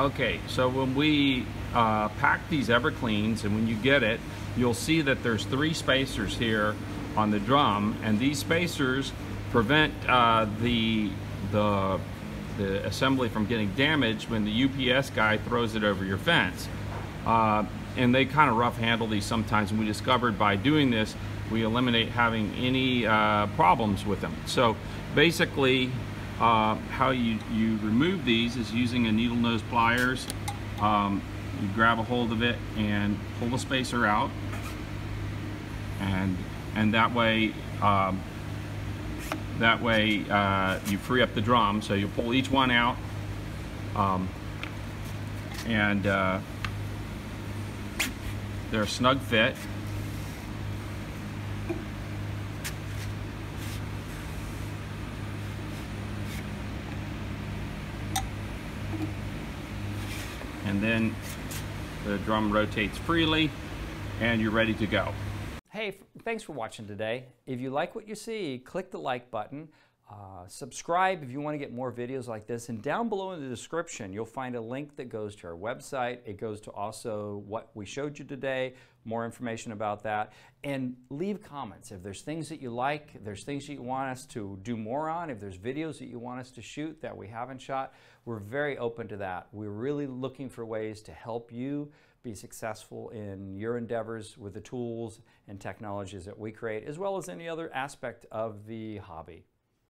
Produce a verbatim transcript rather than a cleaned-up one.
Okay, so when we uh, pack these EverCleans, and when you get it, you'll see that there's three spacers here on the drum, and these spacers prevent uh, the, the, the assembly from getting damaged when the U P S guy throws it over your fence. Uh, and they kind of rough handle these sometimes, and we discovered by doing this, we eliminate having any uh, problems with them. So basically, Uh, how you, you remove these is using a needle nose pliers. Um, you grab a hold of it and pull the spacer out, and and that way um, that way uh, you free up the drum. So you pull each one out, um, and uh, they're a snug fit. And then the drum rotates freely and you're ready to go. Hey, thanks for watching today. If you like what you see, click the like button, uh, subscribe if you want to get more videos like this, and down below in the description you'll find a link that goes to our website. It goes to also what we showed you today, more information about that, and leave comments. If there's things that you like, if there's things that you want us to do more on, if there's videos that you want us to shoot that we haven't shot, we're very open to that. We're really looking for ways to help you be successful in your endeavors with the tools and technologies that we create, as well as any other aspect of the hobby.